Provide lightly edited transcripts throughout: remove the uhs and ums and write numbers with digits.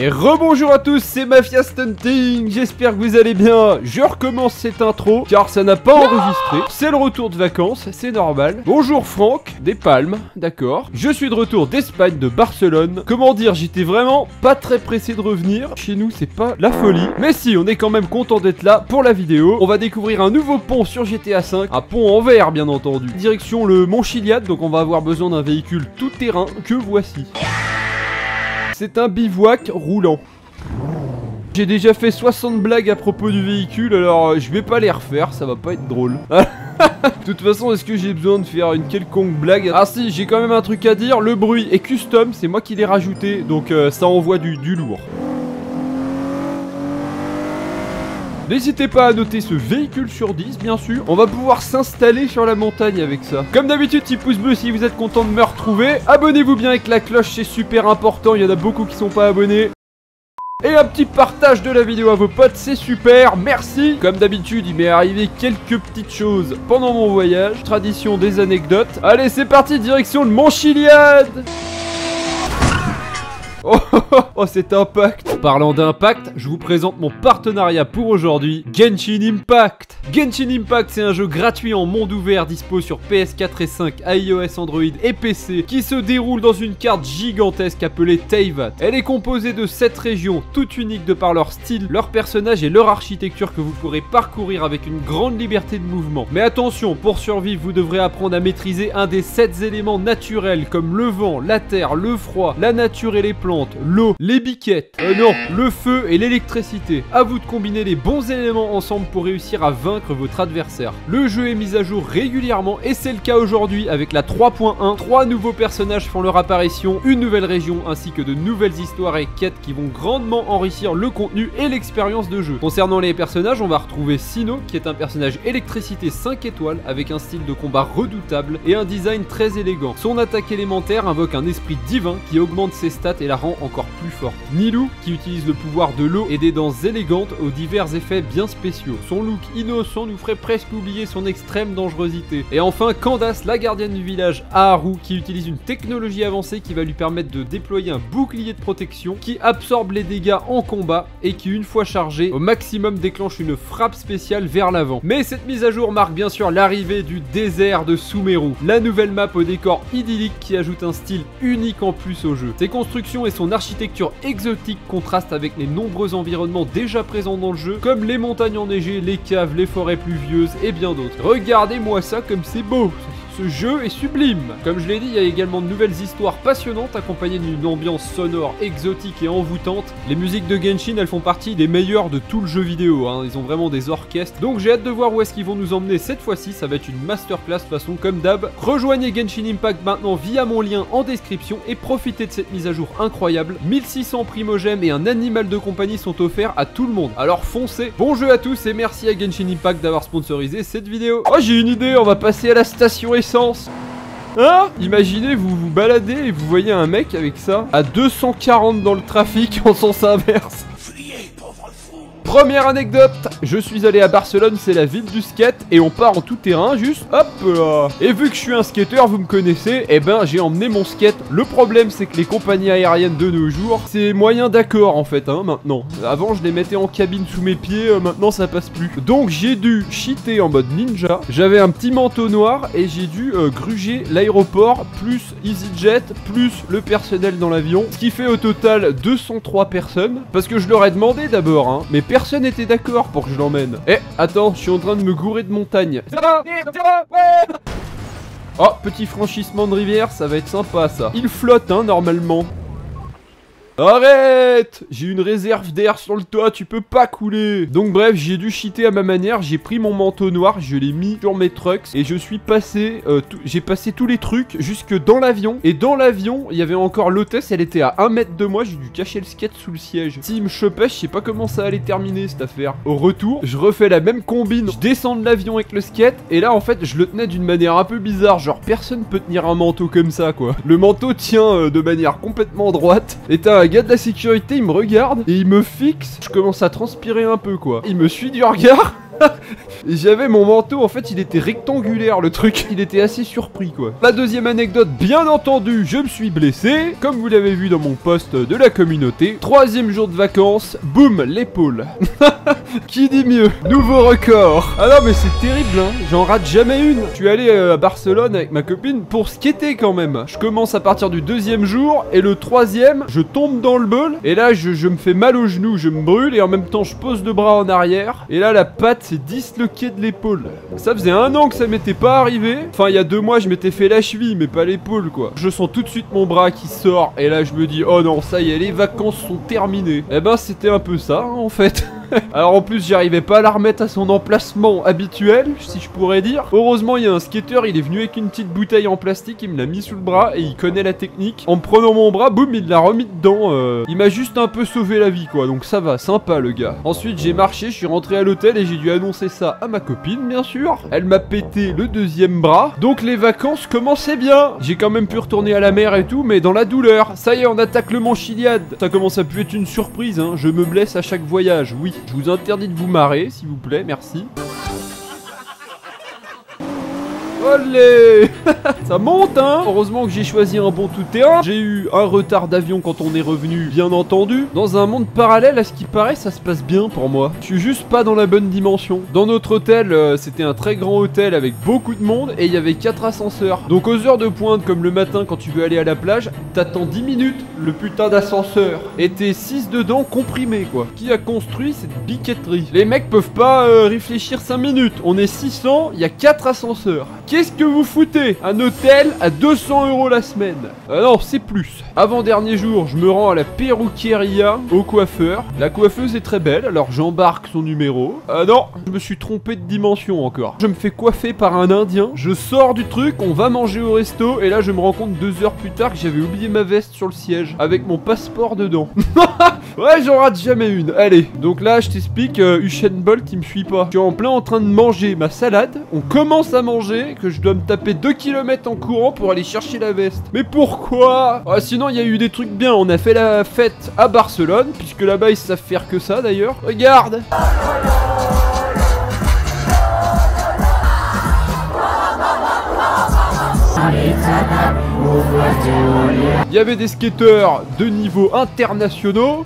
Et rebonjour à tous, c'est Mafia Stunting, j'espère que vous allez bien. Je recommence cette intro, car ça n'a pas enregistré. C'est le retour de vacances, c'est normal. Bonjour Franck, des palmes, d'accord. Je suis de retour d'Espagne, de Barcelone. Comment dire, j'étais vraiment pas très pressé de revenir. Chez nous, c'est pas la folie. Mais si, on est quand même content d'être là pour la vidéo. On va découvrir un nouveau pont sur GTA V, un pont en verre bien entendu. Direction le Mont Chiliad, donc on va avoir besoin d'un véhicule tout terrain que voici. C'est un bivouac roulant. J'ai déjà fait 60 blagues à propos du véhicule, alors je vais pas les refaire, ça va pas être drôle. De toute façon, est-ce que j'ai besoin de faire une quelconque blague? Ah si, j'ai quand même un truc à dire, le bruit est custom, c'est moi qui l'ai rajouté, donc ça envoie du lourd. N'hésitez pas à noter ce véhicule sur 10, bien sûr. On va pouvoir s'installer sur la montagne avec ça. Comme d'habitude, petit pouce bleu si vous êtes content de me retrouver. Abonnez-vous bien avec la cloche, c'est super important. Il y en a beaucoup qui sont pas abonnés. Et un petit partage de la vidéo à vos potes, c'est super, merci. Comme d'habitude, il m'est arrivé quelques petites choses pendant mon voyage. Tradition des anecdotes. Allez, c'est parti, direction le Mont Chiliad. Oh, cet impact. Parlant d'impact, je vous présente mon partenariat pour aujourd'hui, Genshin Impact. Genshin Impact, c'est un jeu gratuit en monde ouvert dispo sur PS4 et 5, iOS, Android et PC, qui se déroule dans une carte gigantesque appelée Teyvat. Elle est composée de 7 régions, toutes uniques de par leur style, leurs personnages et leur architecture que vous pourrez parcourir avec une grande liberté de mouvement. Mais attention, pour survivre, vous devrez apprendre à maîtriser un des 7 éléments naturels, comme le vent, la terre, le froid, la nature et les plantes, l'eau, les biquettes, le feu et l'électricité. À vous de combiner les bons éléments ensemble pour réussir à vaincre votre adversaire. Le jeu est mis à jour régulièrement et c'est le cas aujourd'hui avec la 3.1. 3 nouveaux personnages font leur apparition, une nouvelle région ainsi que de nouvelles histoires et quêtes qui vont grandement enrichir le contenu et l'expérience de jeu. Concernant les personnages, on va retrouver Sino qui est un personnage électricité 5 étoiles avec un style de combat redoutable et un design très élégant. Son attaque élémentaire invoque un esprit divin qui augmente ses stats et la rend encore plus forte. Nilou qui utilise le pouvoir de l'eau et des danses élégantes aux divers effets bien spéciaux. Son look innocent nous ferait presque oublier son extrême dangerosité. Et enfin Candace, la gardienne du village Aaru, qui utilise une technologie avancée qui va lui permettre de déployer un bouclier de protection qui absorbe les dégâts en combat et qui une fois chargé au maximum déclenche une frappe spéciale vers l'avant. Mais cette mise à jour marque bien sûr l'arrivée du désert de Sumeru, la nouvelle map au décor idyllique qui ajoute un style unique en plus au jeu. Ses constructions et son architecture exotique contraste avec les nombreux environnements déjà présents dans le jeu, comme les montagnes enneigées, les caves, les forêts pluvieuses et bien d'autres. Regardez-moi ça comme c'est beau! Ce jeu est sublime. Comme je l'ai dit, il y a également de nouvelles histoires passionnantes accompagnées d'une ambiance sonore exotique et envoûtante. Les musiques de Genshin, elles font partie des meilleures de tout le jeu vidéo, hein. Ils ont vraiment des orchestres. Donc j'ai hâte de voir où est-ce qu'ils vont nous emmener cette fois-ci. Ça va être une masterclass façon comme d'hab. Rejoignez Genshin Impact maintenant via mon lien en description et profitez de cette mise à jour incroyable. 1600 primogèmes et un animal de compagnie sont offerts à tout le monde. Alors foncez. Bon jeu à tous et merci à Genshin Impact d'avoir sponsorisé cette vidéo. Oh, j'ai une idée, on va passer à la station et hein? Imaginez, vous vous baladez et vous voyez un mec avec ça à 240 dans le trafic en sens inverse. Première anecdote, je suis allé à Barcelone, c'est la ville du skate et on part en tout terrain, juste hop là. Et vu que je suis un skateur, vous me connaissez, et ben j'ai emmené mon skate. Le problème c'est que les compagnies aériennes de nos jours, c'est moyen d'accord en fait, hein, maintenant. Avant je les mettais en cabine sous mes pieds, maintenant ça passe plus. Donc j'ai dû cheater en mode ninja, j'avais un petit manteau noir et j'ai dû gruger l'aéroport, plus EasyJet, plus le personnel dans l'avion. Ce qui fait au total 203 personnes, parce que je leur ai demandé d'abord, hein, mais personne n'était d'accord pour que je l'emmène. Eh, attends, je suis en train de me gourer de montagne. Oh, petit franchissement de rivière, ça va être sympa ça. Il flotte, hein, normalement. Arrête! J'ai une réserve d'air sur le toit, tu peux pas couler. Donc bref, j'ai dû cheater à ma manière, j'ai pris mon manteau noir, je l'ai mis sur mes trucks et je suis passé, j'ai passé tous les trucs jusque dans l'avion. Et dans l'avion, il y avait encore l'hôtesse, elle était à 1 mètre de moi, j'ai dû cacher le skate sous le siège. S'il me chopait, je sais pas comment ça allait terminer cette affaire. Au retour, je refais la même combine, je descends de l'avion avec le skate et là en fait, je le tenais d'une manière un peu bizarre, genre personne peut tenir un manteau comme ça quoi. Le manteau tient de manière complètement droite et t'as un gars de la sécurité, il me regarde et il me fixe. Je commence à transpirer un peu quoi. Il me suit du regard Et j'avais mon manteau, en fait il était rectangulaire le truc. Il était assez surpris quoi. La deuxième anecdote, bien entendu, je me suis blessé, comme vous l'avez vu dans mon post de la communauté. Troisième jour de vacances, boum, l'épaule. Qui dit mieux? Nouveau record. Ah non mais c'est terrible hein, j'en rate jamais une. Je suis allé à Barcelone avec ma copine pour skater quand même. Je commence à partir du deuxième jour et le troisième, je tombe dans le bol. Et là je me fais mal au genou, je me brûle et en même temps je pose le bras en arrière. Et là la patte s'est disloquée de l'épaule. Ça faisait 1 an que ça m'était pas arrivé. Enfin il y a 2 mois je m'étais fait la cheville mais pas l'épaule quoi. Je sens tout de suite mon bras qui sort et là je me dis oh non ça y est les vacances sont terminées. Eh ben c'était un peu ça hein, en fait. Alors en plus j'arrivais pas à la remettre à son emplacement habituel, si je pourrais dire. Heureusement il y a un skateur, il est venu avec une petite bouteille en plastique, il me l'a mis sous le bras et il connaît la technique. En prenant mon bras, boum, il l'a remis dedans. Il m'a juste un peu sauvé la vie quoi, donc ça va, sympa le gars. Ensuite j'ai marché, je suis rentré à l'hôtel et j'ai dû annoncer ça à ma copine bien sûr. Elle m'a pété le deuxième bras, donc les vacances commençaient bien. J'ai quand même pu retourner à la mer et tout, mais dans la douleur. Ça y est on attaque le Mont Chiliad. Ça commence à pu être une surprise hein, je me blesse à chaque voyage, oui. Je vous interdis de vous marrer, s'il vous plaît, merci. Olé. Ça monte hein. Heureusement que j'ai choisi un bon tout-terrain. J'ai eu un retard d'avion quand on est revenu, bien entendu. Dans un monde parallèle, à ce qui paraît, ça se passe bien pour moi. Je suis juste pas dans la bonne dimension. Dans notre hôtel, c'était un très grand hôtel avec beaucoup de monde et il y avait 4 ascenseurs. Donc aux heures de pointe, comme le matin quand tu veux aller à la plage, t'attends 10 minutes le putain d'ascenseur. Et t'es 6 dedans comprimés quoi. Qui a construit cette biquetterie? Les mecs peuvent pas réfléchir 5 minutes. On est 600, il y a 4 ascenseurs. Qu'est-ce que vous foutez? Un hôtel à 200 € la semaine. Ah non, c'est plus. Avant-dernier jour, je me rends à la perruqueria au coiffeur. La coiffeuse est très belle, alors j'embarque son numéro. Ah non, je me suis trompé de dimension encore. Je me fais coiffer par un indien. Je sors du truc, on va manger au resto. Et là, je me rends compte 2 heures plus tard que j'avais oublié ma veste sur le siège. Avec mon passeport dedans. Ouais, j'en rate jamais une. Allez, donc là, je t'explique, Usain Bolt, il me suit pas. Je suis en plein en train de manger ma salade. On commence à manger, que je dois me taper 2 km en courant pour aller chercher la veste. Mais pourquoi? Ah, sinon, il y a eu des trucs bien. On a fait la fête à Barcelone, puisque là-bas, ils savent faire que ça, d'ailleurs. Regarde! Il y avait des skateurs de niveau internationaux.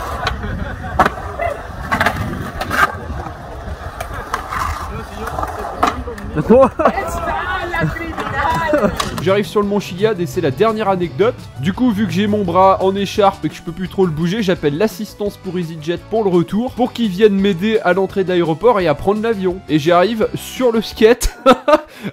J'arrive sur le Mont Chiliad et c'est la dernière anecdote. Du coup, vu que j'ai mon bras en écharpe et que je peux plus trop le bouger, j'appelle l'assistance pour EasyJet pour le retour, pour qu'ils viennent m'aider à l'entrée de l'aéroport et à prendre l'avion. Et j'arrive sur le skate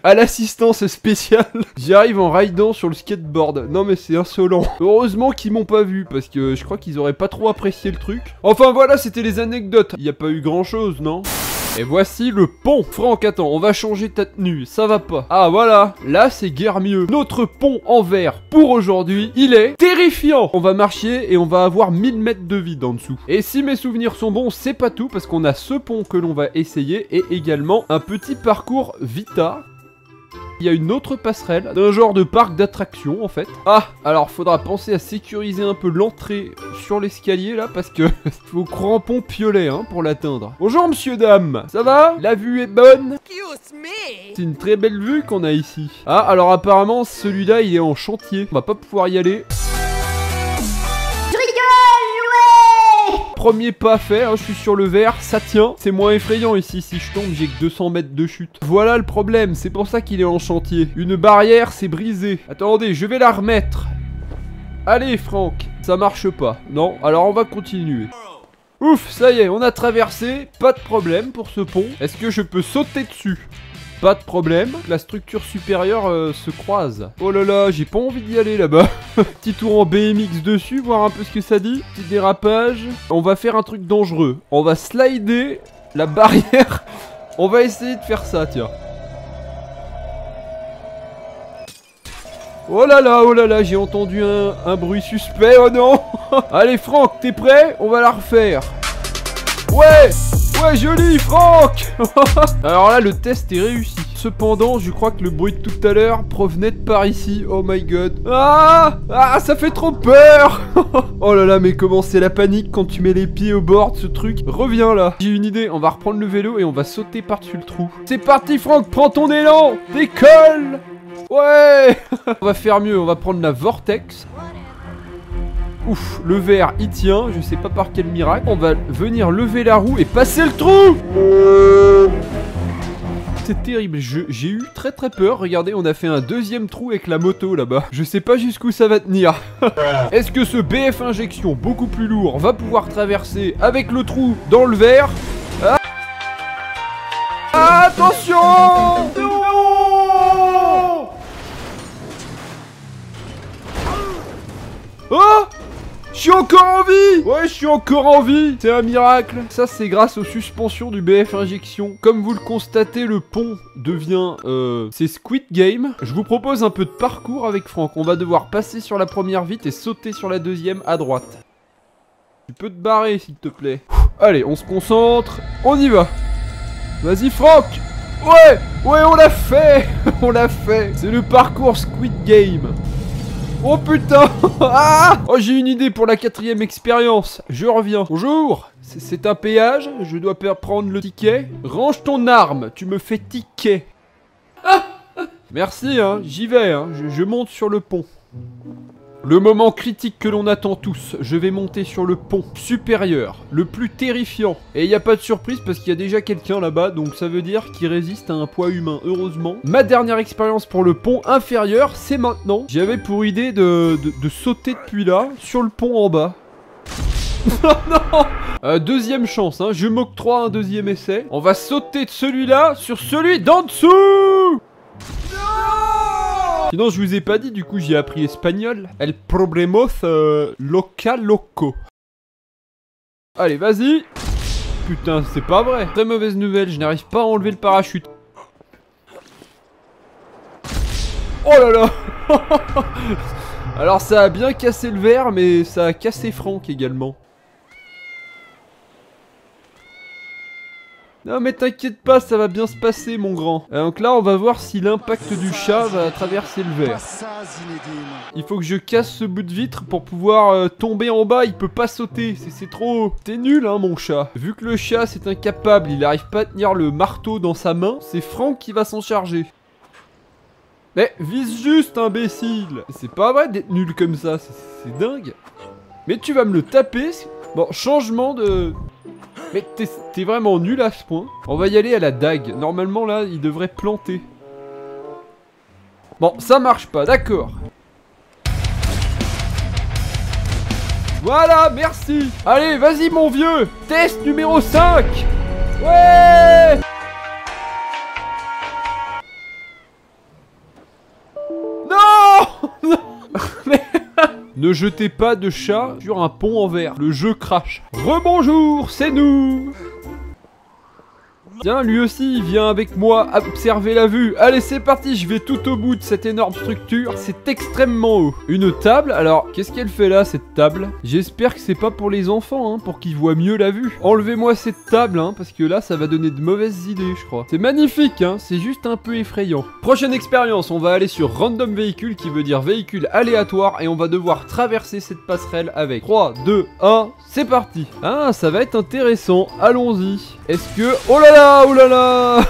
à l'assistance spéciale. J'arrive en ridant sur le skateboard. Non mais c'est insolent. Heureusement qu'ils m'ont pas vu parce que je crois qu'ils auraient pas trop apprécié le truc. Enfin voilà, c'était les anecdotes. Il n'y a pas eu grand chose, non ? Et voici le pont. Franck, attends, on va changer ta tenue, ça va pas. Ah voilà, là c'est guère mieux. Notre pont en verre pour aujourd'hui, il est terrifiant. On va marcher et on va avoir 1000 mètres de vide en dessous. Et si mes souvenirs sont bons, c'est pas tout parce qu'on a ce pont que l'on va essayer et également un petit parcours Vita. Il y a une autre passerelle d'un genre de parc d'attractions en fait. Ah, alors faudra penser à sécuriser un peu l'entrée sur l'escalier là parce que faut crampon piolet hein, pour l'atteindre. Bonjour monsieur dame, ça va? La vue est bonne? C'est une très belle vue qu'on a ici. Ah, alors apparemment celui-là il est en chantier. On va pas pouvoir y aller. Premier pas fait, hein, je suis sur le verre, ça tient. C'est moins effrayant ici, si je tombe, j'ai que 200 mètres de chute. Voilà le problème, c'est pour ça qu'il est en chantier. Une barrière s'est brisée. Attendez, je vais la remettre. Allez Franck, ça marche pas. Non, alors on va continuer. Ouf, ça y est, on a traversé, pas de problème pour ce pont. Est-ce que je peux sauter dessus ? Pas de problème, la structure supérieure se croise. Oh là là, j'ai pas envie d'y aller là-bas. Petit tour en BMX dessus, voir un peu ce que ça dit. Petit dérapage. On va faire un truc dangereux. On va slider la barrière. On va essayer de faire ça, tiens. Oh là là, j'ai entendu un bruit suspect, oh non. Allez Franck, t'es prêt? On va la refaire. Ouais. Ouais, joli, Franck. Alors là, le test est réussi. Cependant, je crois que le bruit de tout à l'heure provenait de par ici. Oh my god. Ah, ah, ça fait trop peur. Oh là là, mais comment c'est la panique quand tu mets les pieds au bord de ce truc. Reviens là. J'ai une idée, on va reprendre le vélo et on va sauter par-dessus le trou. C'est parti, Franck, prends ton élan. Décolle. Ouais. On va faire mieux, on va prendre la vortex. Ouf, le verre, il tient, je sais pas par quel miracle. On va venir lever la roue et passer le trou. C'est terrible, j'ai eu très très peur. Regardez, on a fait un deuxième trou avec la moto là-bas. Je sais pas jusqu'où ça va tenir. Est-ce que ce BF Injection, beaucoup plus lourd, va pouvoir traverser avec le trou dans le verre? Ah, attention! Non! Oh! Je suis encore en vie! Ouais, je suis encore en vie! C'est un miracle! Ça, c'est grâce aux suspensions du BF Injection. Comme vous le constatez, le pont devient... c'est Squid Game. Je vous propose un peu de parcours avec Franck. On va devoir passer sur la première vite et sauter sur la deuxième à droite. Tu peux te barrer, s'il te plaît. Allez, on se concentre. On y va! Vas-y, Franck! Ouais! Ouais, on l'a fait! On l'a fait! C'est le parcours Squid Game. Oh putain! Ah! Oh, j'ai une idée pour la quatrième expérience. Je reviens. Bonjour. C'est un péage. Je dois prendre le ticket. Range ton arme. Tu me fais ticket. Ah! Merci, hein. J'y vais, hein. Je monte sur le pont. Le moment critique que l'on attend tous. Je vais monter sur le pont supérieur, le plus terrifiant. Et il n'y a pas de surprise parce qu'il y a déjà quelqu'un là-bas. Donc ça veut dire qu'il résiste à un poids humain, heureusement. Ma dernière expérience pour le pont inférieur, c'est maintenant. J'avais pour idée de sauter depuis là, sur le pont en bas. Non, deuxième chance, hein. Je m'octroie un deuxième essai. On va sauter de celui-là sur celui d'en dessous. Sinon, je vous ai pas dit, du coup, j'ai appris espagnol. El problemos local loco. Allez, vas-y. Putain, c'est pas vrai. Très mauvaise nouvelle, je n'arrive pas à enlever le parachute. Oh là là. Alors, ça a bien cassé le verre, mais ça a cassé Franck également. Non mais t'inquiète pas, ça va bien se passer mon grand. Donc là on va voir si l'impact du chat va traverser le verre. Il faut que je casse ce bout de vitre pour pouvoir tomber en bas, il peut pas sauter, c'est trop haut. T'es nul hein mon chat. Vu que le chat c'est incapable, il arrive pas à tenir le marteau dans sa main, c'est Franck qui va s'en charger. Mais vise juste imbécile. C'est pas vrai d'être nul comme ça, c'est dingue. Mais tu vas me le taper. Bon, changement de... Mais t'es vraiment nul à ce point. On va y aller à la dague. Normalement là, il devrait planter. Bon, ça marche pas, d'accord. Voilà, merci. Allez, vas-y mon vieux. Test numéro 5. Ouais. Non. Non. Mais... Ne jetez pas de chat sur un pont en verre. Le jeu crache. Rebonjour, c'est nous. Tiens, lui aussi, il vient avec moi observer la vue. Allez, c'est parti, je vais tout au bout de cette énorme structure. C'est extrêmement haut. Une table, alors, qu'est-ce qu'elle fait là, cette table? J'espère que c'est pas pour les enfants, hein, pour qu'ils voient mieux la vue. Enlevez-moi cette table, hein, parce que là, ça va donner de mauvaises idées, je crois. C'est magnifique, hein, c'est juste un peu effrayant. Prochaine expérience, on va aller sur Random Véhicule, qui veut dire véhicule aléatoire, et on va devoir traverser cette passerelle avec 3, 2, 1, c'est parti. Ah, ça va être intéressant, allons-y. Est-ce que... Oh là là. Oh là là.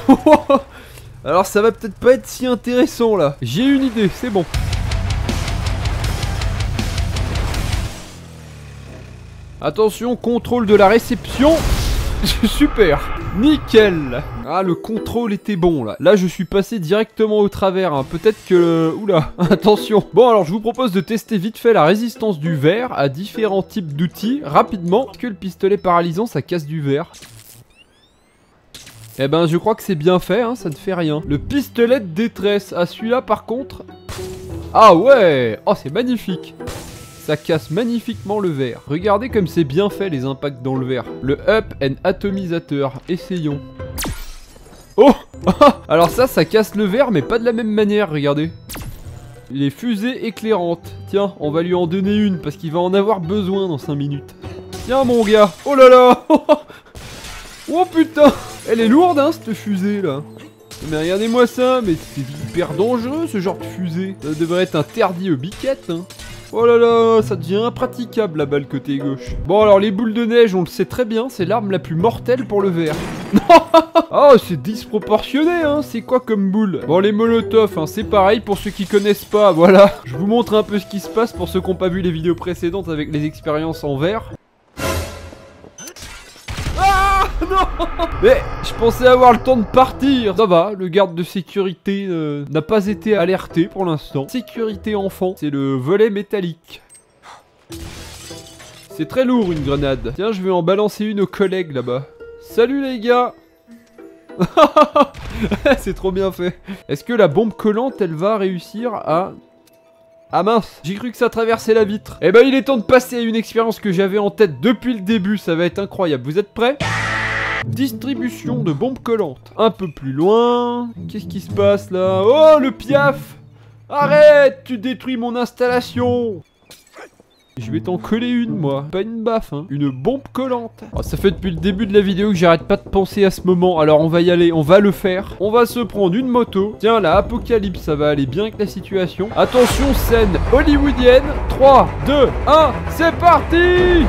Alors ça va peut-être pas être si intéressant là. J'ai une idée, c'est bon. Attention, contrôle de la réception. Super. Nickel. Ah, le contrôle était bon là. Là je suis passé directement au travers hein. Peut-être que... Oula, attention. Bon alors je vous propose de tester vite fait la résistance du verre à différents types d'outils. Rapidement, parce que le pistolet paralysant ça casse du verre. Eh ben je crois que c'est bien fait, hein, ça ne fait rien. Le pistolet de détresse, ah celui-là par contre... Ah ouais. Oh c'est magnifique. Ça casse magnifiquement le verre. Regardez comme c'est bien fait les impacts dans le verre. Le up and atomisateur, essayons. Oh. Alors ça casse le verre mais pas de la même manière, regardez. Les fusées éclairantes. Tiens, on va lui en donner une parce qu'il va en avoir besoin dans 5 minutes. Tiens mon gars. Oh là là. Oh putain, elle est lourde hein cette fusée là. Mais regardez-moi ça, mais c'est hyper dangereux ce genre de fusée. Ça devrait être interdit aux biquettes hein. Oh là là, ça devient impraticable la balle côté gauche. Bon alors les boules de neige, on le sait très bien, c'est l'arme la plus mortelle pour le verre. Oh c'est disproportionné hein, c'est quoi comme boule? Bon les molotovs, hein, c'est pareil pour ceux qui connaissent pas, voilà. Je vous montre un peu ce qui se passe pour ceux qui n'ont pas vu les vidéos précédentes avec les expériences en verre. Non. Mais je pensais avoir le temps de partir. Ça va, le garde de sécurité n'a pas été alerté pour l'instant. Sécurité enfant, c'est le volet métallique. C'est très lourd une grenade. Tiens, je vais en balancer une aux collègues là-bas. Salut les gars. C'est trop bien fait. Est-ce que la bombe collante, elle va réussir à... Ah mince, j'ai cru que ça traversait la vitre. Eh ben il est temps de passer à une expérience que j'avais en tête depuis le début. Ça va être incroyable, vous êtes prêts? Distribution de bombes collantes. Un peu plus loin. Qu'est-ce qui se passe là? Oh le piaf! Arrête! Tu détruis mon installation! Je vais t'en coller une moi. Pas une baffe hein. Une bombe collante. Oh, ça fait depuis le début de la vidéo que j'arrête pas de penser à ce moment. Alors on va y aller, on va le faire. On va se prendre une moto. Tiens la Apocalypse, ça va aller bien avec la situation. Attention scène hollywoodienne. 3, 2, 1, c'est parti!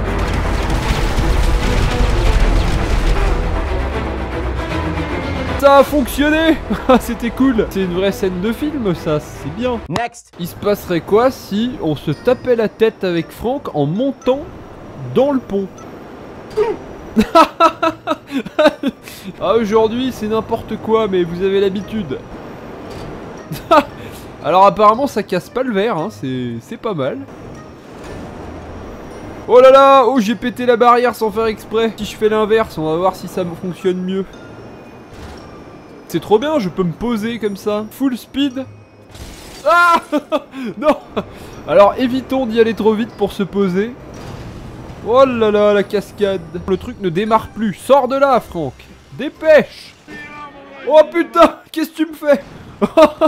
Ça a fonctionné. C'était cool. C'est une vraie scène de film ça, c'est bien. Next. Il se passerait quoi si on se tapait la tête avec Franck en montant dans le pont? Ah, aujourd'hui c'est n'importe quoi mais vous avez l'habitude. Alors apparemment ça casse pas le verre, hein. C'est pas mal. Oh là là, oh j'ai pété la barrière sans faire exprès. Si je fais l'inverse on va voir si ça fonctionne mieux. C'est trop bien, je peux me poser comme ça. Full speed. Ah non. Alors évitons d'y aller trop vite pour se poser. Oh là là, la cascade. Le truc ne démarre plus. Sors de là, Franck. Dépêche. Oh putain, qu'est-ce que tu me fais?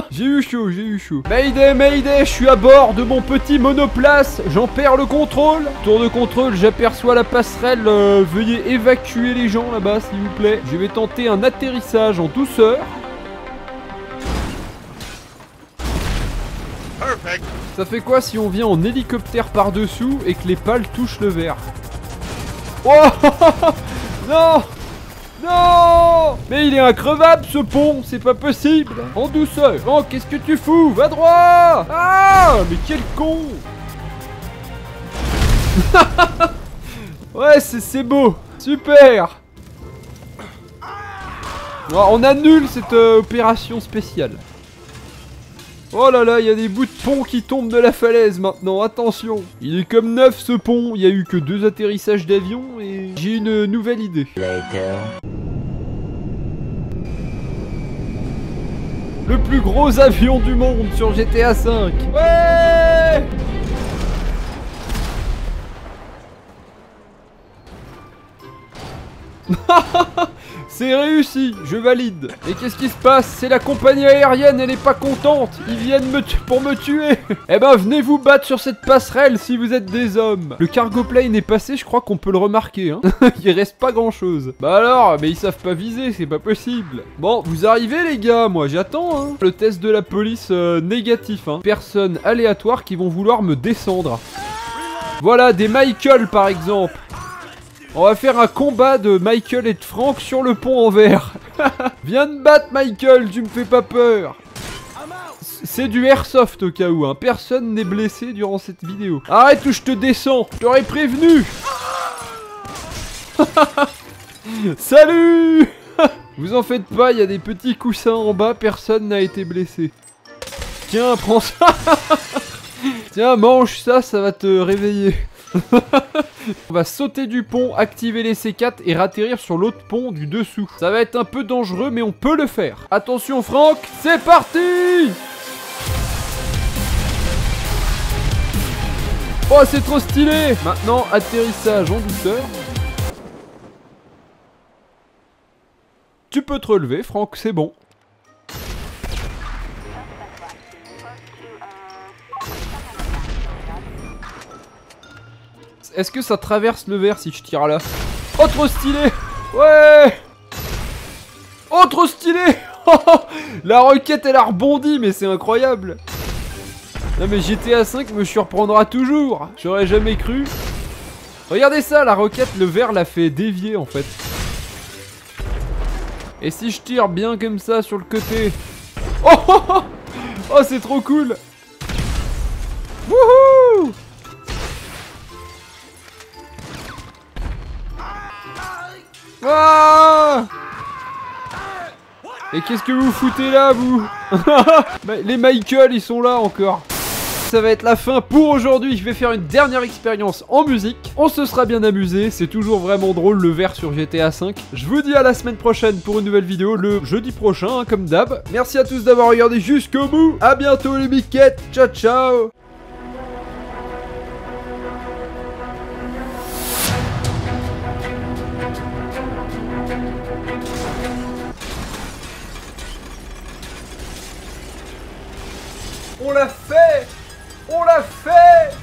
J'ai eu chaud, j'ai eu chaud. Mayday, mayday, je suis à bord de mon petit monoplace. J'en perds le contrôle. Tour de contrôle, j'aperçois la passerelle. Veuillez évacuer les gens là-bas, s'il vous plaît. Je vais tenter un atterrissage en douceur. Perfect. Ça fait quoi si on vient en hélicoptère par-dessous et que les pales touchent le verre? Oh non. Non! Mais il est increvable ce pont, c'est pas possible! En douceur! Oh, qu'est-ce que tu fous? Va droit! Ah! Mais quel con! Ouais, c'est beau! Super! Oh, on annule cette opération spéciale. Oh là là, il y a des bouts de pont qui tombent de la falaise maintenant, attention. Il est comme neuf ce pont, il n'y a eu que 2 atterrissages d'avion et j'ai une nouvelle idée. Later. Le plus gros avion du monde sur GTA V. Ouais! C'est réussi, je valide. Et qu'est-ce qui se passe? C'est la compagnie aérienne, elle est pas contente. Ils viennent pour me tuer. Eh ben, venez vous battre sur cette passerelle si vous êtes des hommes. Le cargo plane est passé, je crois qu'on peut le remarquer. Hein. Il reste pas grand-chose. Bah alors, mais ils savent pas viser, c'est pas possible. Bon, vous arrivez les gars, moi j'attends. Hein. Le test de la police négatif. Hein. Personnes aléatoires qui vont vouloir me descendre. Voilà, des Michael par exemple. On va faire un combat de Michael et de Franck sur le pont en verre. Viens te battre Michael, tu me fais pas peur. C'est du airsoft au cas où, hein. Personne n'est blessé durant cette vidéo. Arrête ou je te descends, je t'aurais prévenu. Salut. Vous en faites pas, il y a des petits coussins en bas, personne n'a été blessé. Tiens, prends ça. Tiens, mange ça, ça va te réveiller. On va sauter du pont, activer les C4 et ratterrir sur l'autre pont du dessous. Ça va être un peu dangereux mais on peut le faire. Attention Franck, c'est parti! Oh c'est trop stylé! Maintenant atterrissage en douceur. Tu peux te relever Franck, c'est bon. Est-ce que ça traverse le verre si je tire là? Oh trop stylé. Ouais. Oh, trop stylé. La roquette, elle a rebondi, mais c'est incroyable. Non mais GTA V me surprendra toujours. J'aurais jamais cru. Regardez ça, la roquette, le vert l'a fait dévier en fait. Et si je tire bien comme ça sur le côté. Oh, oh, oh, oh, c'est trop cool. Wouhou. Ah. Et qu'est-ce que vous foutez là, vous? Les Michael, ils sont là encore. Ça va être la fin pour aujourd'hui. Je vais faire une dernière expérience en musique. On se sera bien amusé. C'est toujours vraiment drôle le vert sur GTA V. Je vous dis à la semaine prochaine pour une nouvelle vidéo. Le jeudi prochain, hein, comme d'hab. Merci à tous d'avoir regardé jusqu'au bout. A bientôt les biquettes. Ciao, ciao. On l'a fait! On l'a fait!